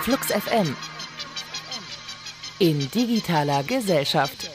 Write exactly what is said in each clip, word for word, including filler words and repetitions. FluxFM in digitaler Gesellschaft.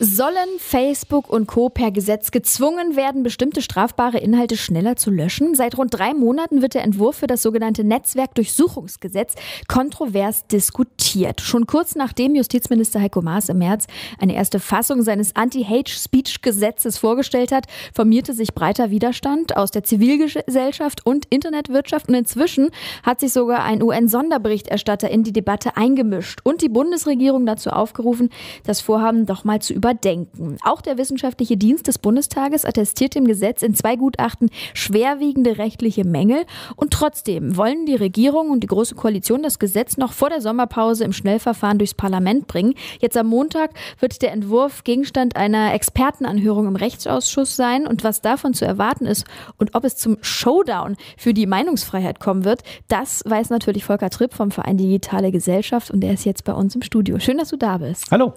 Sollen Facebook und Co. per Gesetz gezwungen werden, bestimmte strafbare Inhalte schneller zu löschen? Seit rund drei Monaten wird der Entwurf für das sogenannte Netzwerkdurchsuchungsgesetz kontrovers diskutiert. Schon kurz nachdem Justizminister Heiko Maas im März eine erste Fassung seines Anti-Hate-Speech-Gesetzes vorgestellt hat, formierte sich breiter Widerstand aus der Zivilgesellschaft und Internetwirtschaft. Und inzwischen hat sich sogar ein U N-Sonderberichterstatter in die Debatte eingemischt und die Bundesregierung dazu aufgerufen, das Vorhaben doch mal zu überdenken. Überdenken. Auch der wissenschaftliche Dienst des Bundestages attestiert dem Gesetz in zwei Gutachten schwerwiegende rechtliche Mängel. Und trotzdem wollen die Regierung und die Große Koalition das Gesetz noch vor der Sommerpause im Schnellverfahren durchs Parlament bringen. Jetzt am Montag wird der Entwurf Gegenstand einer Expertenanhörung im Rechtsausschuss sein. Und was davon zu erwarten ist und ob es zum Showdown für die Meinungsfreiheit kommen wird, das weiß natürlich Volker Tripp vom Verein Digitale Gesellschaft. Und er ist jetzt bei uns im Studio. Schön, dass du da bist. Hallo.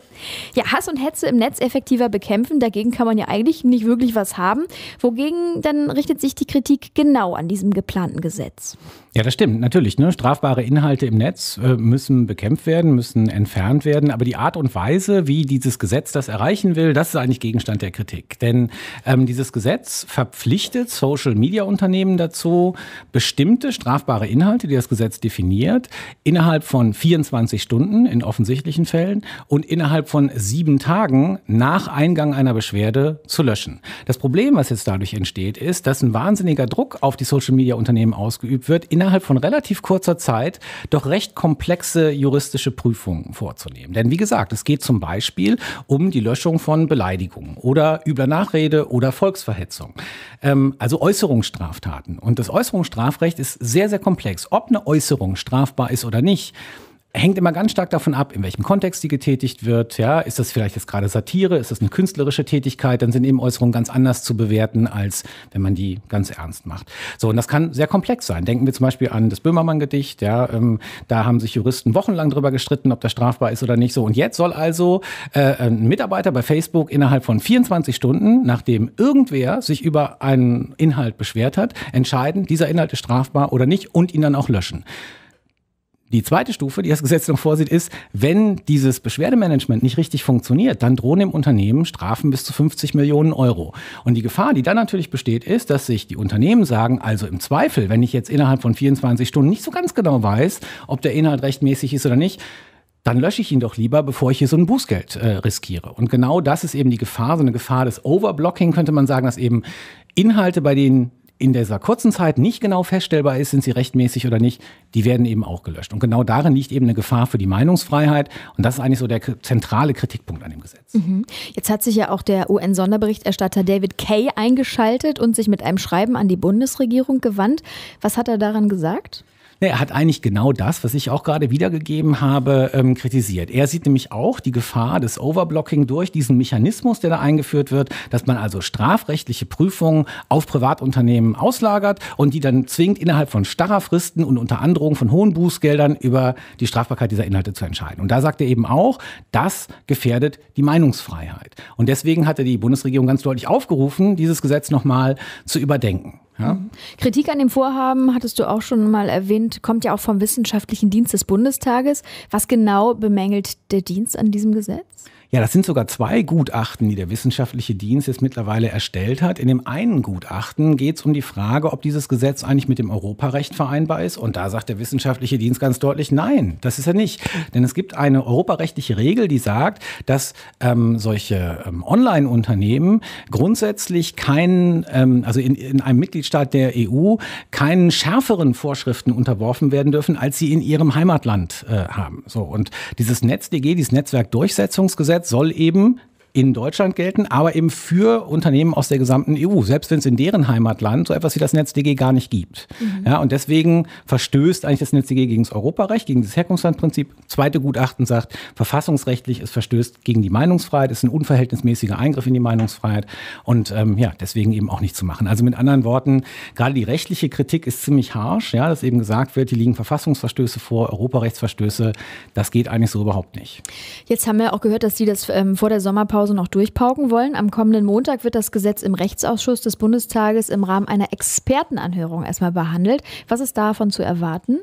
Ja, Hass und Hetze im Netz effektiver bekämpfen, dagegen kann man ja eigentlich nicht wirklich was haben. Wogegen dann richtet sich die Kritik genau an diesem geplanten Gesetz? Ja, das stimmt, natürlich. Ne? Strafbare Inhalte im Netz äh, müssen bekämpft werden, müssen entfernt werden. Aber die Art und Weise, wie dieses Gesetz das erreichen will, das ist eigentlich Gegenstand der Kritik. Denn ähm, dieses Gesetz verpflichtet Social-Media-Unternehmen dazu, bestimmte strafbare Inhalte, die das Gesetz definiert, innerhalb von vierundzwanzig Stunden in offensichtlichen Fällen und innerhalb von sieben Tagen nach Eingang einer Beschwerde zu löschen. Das Problem, was jetzt dadurch entsteht, ist, dass ein wahnsinniger Druck auf die Social-Media-Unternehmen ausgeübt wird, innerhalb von relativ kurzer Zeit doch recht komplexe juristische Prüfungen vorzunehmen. Denn wie gesagt, es geht zum Beispiel um die Löschung von Beleidigungen oder übler Nachrede oder Volksverhetzung. Ähm, also Äußerungsstraftaten. Und das Äußerungsstrafrecht ist sehr, sehr komplex. Ob eine Äußerung strafbar ist oder nicht, hängt immer ganz stark davon ab, in welchem Kontext die getätigt wird. Ja, ist das vielleicht jetzt gerade Satire? Ist das eine künstlerische Tätigkeit? Dann sind eben Äußerungen ganz anders zu bewerten, als wenn man die ganz ernst macht. So, und das kann sehr komplex sein. Denken wir zum Beispiel an das Böhmermann-Gedicht. Ja, ähm, da haben sich Juristen wochenlang drüber gestritten, ob das strafbar ist oder nicht. So, und jetzt soll also äh, ein Mitarbeiter bei Facebook innerhalb von vierundzwanzig Stunden, nachdem irgendwer sich über einen Inhalt beschwert hat, entscheiden, dieser Inhalt ist strafbar oder nicht und ihn dann auch löschen. Die zweite Stufe, die das Gesetz noch vorsieht, ist, wenn dieses Beschwerdemanagement nicht richtig funktioniert, dann drohen dem Unternehmen Strafen bis zu fünfzig Millionen Euro. Und die Gefahr, die dann natürlich besteht, ist, dass sich die Unternehmen sagen, also im Zweifel, wenn ich jetzt innerhalb von vierundzwanzig Stunden nicht so ganz genau weiß, ob der Inhalt rechtmäßig ist oder nicht, dann lösche ich ihn doch lieber, bevor ich hier so ein Bußgeld äh, riskiere. Und genau das ist eben die Gefahr, so eine Gefahr des Overblocking, könnte man sagen, dass eben Inhalte, bei denen in dieser kurzen Zeit nicht genau feststellbar ist, sind sie rechtmäßig oder nicht, die werden eben auch gelöscht. Und genau darin liegt eben eine Gefahr für die Meinungsfreiheit. Und das ist eigentlich so der zentrale Kritikpunkt an dem Gesetz. Mhm. Jetzt hat sich ja auch der U N-Sonderberichterstatter David Kay eingeschaltet und sich mit einem Schreiben an die Bundesregierung gewandt. Was hat er daran gesagt? Er hat eigentlich genau das, was ich auch gerade wiedergegeben habe, ähm, kritisiert. Er sieht nämlich auch die Gefahr des Overblocking durch diesen Mechanismus, der da eingeführt wird, dass man also strafrechtliche Prüfungen auf Privatunternehmen auslagert und die dann zwingt, innerhalb von starrer Fristen und unter Androhung von hohen Bußgeldern über die Strafbarkeit dieser Inhalte zu entscheiden. Und da sagt er eben auch, das gefährdet die Meinungsfreiheit. Und deswegen hat er die Bundesregierung ganz deutlich aufgerufen, dieses Gesetz nochmal zu überdenken. Ja. Kritik an dem Vorhaben, hattest du auch schon mal erwähnt, kommt ja auch vom wissenschaftlichen Dienst des Bundestages. Was genau bemängelt der Dienst an diesem Gesetz? Ja, das sind sogar zwei Gutachten, die der wissenschaftliche Dienst jetzt mittlerweile erstellt hat. In dem einen Gutachten geht es um die Frage, ob dieses Gesetz eigentlich mit dem Europarecht vereinbar ist. Und da sagt der wissenschaftliche Dienst ganz deutlich, nein, das ist er nicht. Denn es gibt eine europarechtliche Regel, die sagt, dass ähm, solche ähm, Online-Unternehmen grundsätzlich keinen, ähm, also in, in einem Mitgliedstaat der E U, keinen schärferen Vorschriften unterworfen werden dürfen, als sie in ihrem Heimatland äh, haben. So, und dieses NetzDG, dieses Netzwerkdurchsetzungsgesetz, soll eben in Deutschland gelten, aber eben für Unternehmen aus der gesamten E U, selbst wenn es in deren Heimatland so etwas wie das NetzDG gar nicht gibt. Mhm. Ja, und deswegen verstößt eigentlich das NetzDG gegen das Europarecht, gegen das Herkunftslandprinzip. Zweite Gutachten sagt, verfassungsrechtlich, es verstößt gegen die Meinungsfreiheit, ist ein unverhältnismäßiger Eingriff in die Meinungsfreiheit und ähm, ja, deswegen eben auch nicht zu machen. Also mit anderen Worten, gerade die rechtliche Kritik ist ziemlich harsch, ja, dass eben gesagt wird, hier liegen Verfassungsverstöße vor, Europarechtsverstöße, das geht eigentlich so überhaupt nicht. Jetzt haben wir auch gehört, dass Sie das ähm, vor der Sommerpause Pause noch durchpauken wollen. Am kommenden Montag wird das Gesetz im Rechtsausschuss des Bundestages im Rahmen einer Expertenanhörung erstmal behandelt. Was ist davon zu erwarten?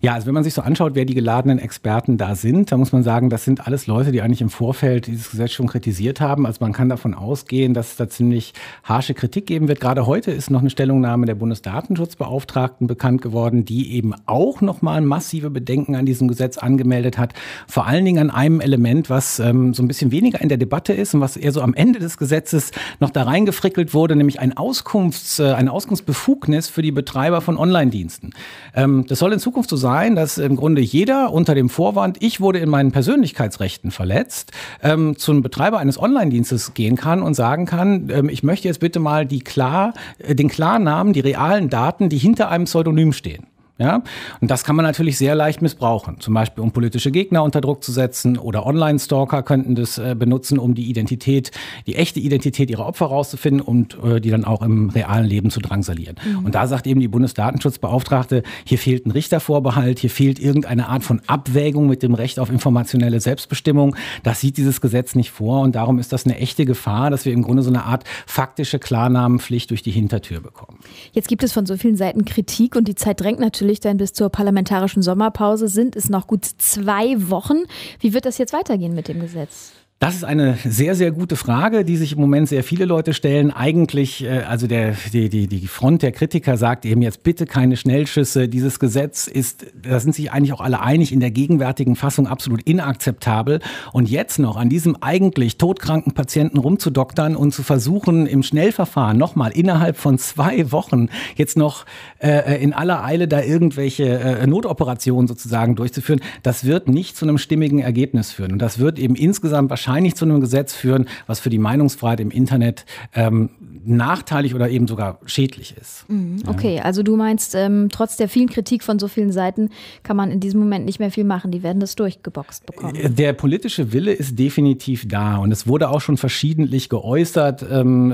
Ja, also wenn man sich so anschaut, wer die geladenen Experten da sind, da muss man sagen, das sind alles Leute, die eigentlich im Vorfeld dieses Gesetz schon kritisiert haben. Also man kann davon ausgehen, dass es da ziemlich harsche Kritik geben wird. Gerade heute ist noch eine Stellungnahme der Bundesdatenschutzbeauftragten bekannt geworden, die eben auch nochmal massive Bedenken an diesem Gesetz angemeldet hat. Vor allen Dingen an einem Element, was ähm, so ein bisschen weniger in der Debatte ist und was eher so am Ende des Gesetzes noch da reingefrickelt wurde, nämlich ein Auskunfts-, äh, eine Auskunftsbefugnis für die Betreiber von Online-Diensten. Ähm, das soll in Zukunft so sein, dass im Grunde jeder unter dem Vorwand, ich wurde in meinen Persönlichkeitsrechten verletzt, ähm, zum Betreiber eines Online-Dienstes gehen kann und sagen kann, ähm, ich möchte jetzt bitte mal die klar, äh, den Klarnamen, die realen Daten, die hinter einem Pseudonym stehen. Ja? Und das kann man natürlich sehr leicht missbrauchen, zum Beispiel um politische Gegner unter Druck zu setzen, oder Online-Stalker könnten das äh, benutzen, um die Identität, die echte Identität ihrer Opfer rauszufinden und äh, die dann auch im realen Leben zu drangsalieren. Mhm. Und da sagt eben die Bundesdatenschutzbeauftragte, hier fehlt ein Richtervorbehalt, hier fehlt irgendeine Art von Abwägung mit dem Recht auf informationelle Selbstbestimmung. Das sieht dieses Gesetz nicht vor und darum ist das eine echte Gefahr, dass wir im Grunde so eine Art faktische Klarnamenpflicht durch die Hintertür bekommen. Jetzt gibt es von so vielen Seiten Kritik und die Zeit drängt natürlich, denn bis zur parlamentarischen Sommerpause sind es noch gut zwei Wochen. Wie wird das jetzt weitergehen mit dem Gesetz? Das ist eine sehr, sehr gute Frage, die sich im Moment sehr viele Leute stellen. Eigentlich, also der, die, die, die Front der Kritiker sagt eben jetzt bitte keine Schnellschüsse. Dieses Gesetz ist, da sind sich eigentlich auch alle einig, in der gegenwärtigen Fassung absolut inakzeptabel. Und jetzt noch an diesem eigentlich todkranken Patienten rumzudoktern und zu versuchen, im Schnellverfahren nochmal innerhalb von zwei Wochen jetzt noch äh, in aller Eile da irgendwelche äh, Notoperationen sozusagen durchzuführen, das wird nicht zu einem stimmigen Ergebnis führen. Und das wird eben insgesamt wahrscheinlich wahrscheinlich zu einem Gesetz führen, was für die Meinungsfreiheit im Internet ähm, nachteilig oder eben sogar schädlich ist. Okay, also du meinst, ähm, trotz der vielen Kritik von so vielen Seiten kann man in diesem Moment nicht mehr viel machen. Die werden das durchgeboxt bekommen. Der politische Wille ist definitiv da und es wurde auch schon verschiedentlich geäußert, ähm,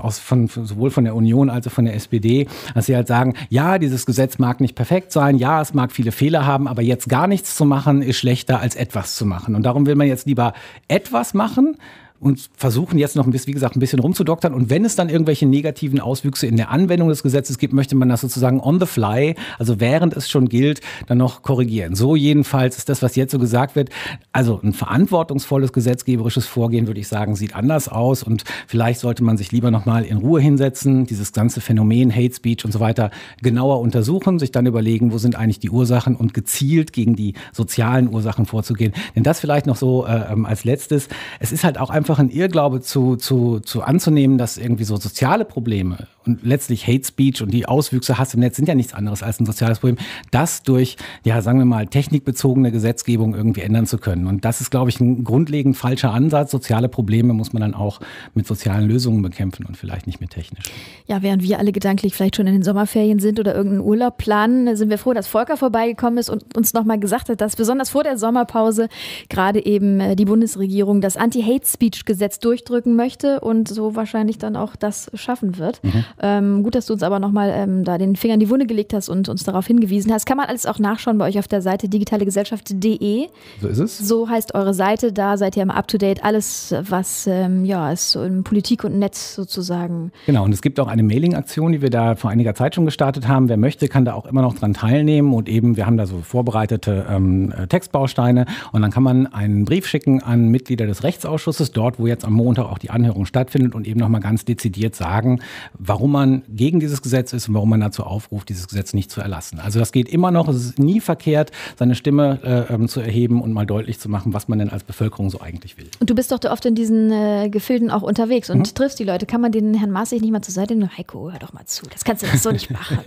aus, von, sowohl von der Union als auch von der S P D, dass sie halt sagen, ja, dieses Gesetz mag nicht perfekt sein, ja, es mag viele Fehler haben, aber jetzt gar nichts zu machen ist schlechter als etwas zu machen. Und darum will man jetzt lieber etwas machen und versuchen jetzt noch, ein bisschen, wie gesagt, ein bisschen rumzudoktern. Und wenn es dann irgendwelche negativen Auswüchse in der Anwendung des Gesetzes gibt, möchte man das sozusagen on the fly, also während es schon gilt, dann noch korrigieren. So jedenfalls ist das, was jetzt so gesagt wird. Also ein verantwortungsvolles gesetzgeberisches Vorgehen, würde ich sagen, sieht anders aus. Und vielleicht sollte man sich lieber nochmal in Ruhe hinsetzen, dieses ganze Phänomen Hate Speech und so weiter genauer untersuchen, sich dann überlegen, wo sind eigentlich die Ursachen und gezielt gegen die sozialen Ursachen vorzugehen. Denn das vielleicht noch so äh, als letztes. Es ist halt auch einfach ein Irrglaube zu, zu, zu anzunehmen, dass irgendwie so soziale Probleme und letztlich Hate Speech und die Auswüchse Hass im Netz sind ja nichts anderes als ein soziales Problem, das durch, ja, sagen wir mal, technikbezogene Gesetzgebung irgendwie ändern zu können. Und das ist, glaube ich, ein grundlegend falscher Ansatz. Soziale Probleme muss man dann auch mit sozialen Lösungen bekämpfen und vielleicht nicht mit technisch. Ja, während wir alle gedanklich vielleicht schon in den Sommerferien sind oder irgendeinen Urlaub planen, sind wir froh, dass Volker vorbeigekommen ist und uns nochmal gesagt hat, dass besonders vor der Sommerpause gerade eben die Bundesregierung das Anti-Hate-Speech-Gesetz durchdrücken möchte und so wahrscheinlich dann auch das schaffen wird. Mhm. Ähm, gut, dass du uns aber nochmal ähm, da den Finger in die Wunde gelegt hast und uns darauf hingewiesen hast. Kann man alles auch nachschauen bei euch auf der Seite digitale gesellschaft punkt de. So ist es. So heißt eure Seite. Da seid ihr immer up to date. Alles, was ähm, ja, ist so in Politik und Netz sozusagen. Genau, und es gibt auch eine Mailing-Aktion, die wir da vor einiger Zeit schon gestartet haben. Wer möchte, kann da auch immer noch dran teilnehmen. Und eben, wir haben da so vorbereitete ähm, Textbausteine. Und dann kann man einen Brief schicken an Mitglieder des Rechtsausschusses, dort, wo jetzt am Montag auch die Anhörung stattfindet, und eben nochmal ganz dezidiert sagen, warum warum man gegen dieses Gesetz ist und warum man dazu aufruft, dieses Gesetz nicht zu erlassen. Also das geht immer noch, es ist nie verkehrt, seine Stimme äh, zu erheben und mal deutlich zu machen, was man denn als Bevölkerung so eigentlich will. Und du bist doch oft in diesen äh, Gefilden auch unterwegs und mhm. triffst die Leute. Kann man den Herrn Maas nicht mal zur Seite nehmen? Heiko, hör doch mal zu, das kannst du doch so nicht machen.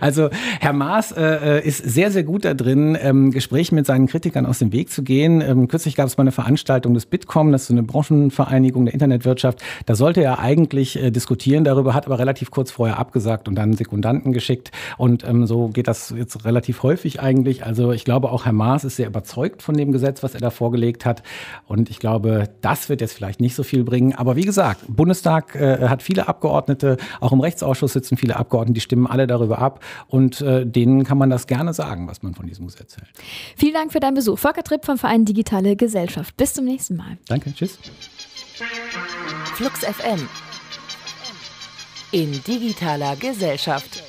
Also Herr Maas äh, ist sehr, sehr gut da drin, ähm, Gespräche mit seinen Kritikern aus dem Weg zu gehen. Ähm, kürzlich gab es mal eine Veranstaltung des Bitkom, das ist so eine Branchenvereinigung der Internetwirtschaft. Da sollte er eigentlich äh, diskutieren darüber, hat aber relativ kurz vorher abgesagt und dann Sekundanten geschickt. Und ähm, so geht das jetzt relativ häufig eigentlich. Also ich glaube, auch Herr Maas ist sehr überzeugt von dem Gesetz, was er da vorgelegt hat. Und ich glaube, das wird jetzt vielleicht nicht so viel bringen. Aber wie gesagt, Bundestag äh, hat viele Abgeordnete, auch im Rechtsausschuss sitzen viele Abgeordnete, die stimmen alle darüber ab. Und äh, denen kann man das gerne sagen, was man von diesem Gesetz hält. Vielen Dank für deinen Besuch. Volker Tripp vom Verein Digitale Gesellschaft. Bis zum nächsten Mal. Danke, tschüss. FluxFM in digitaler Gesellschaft.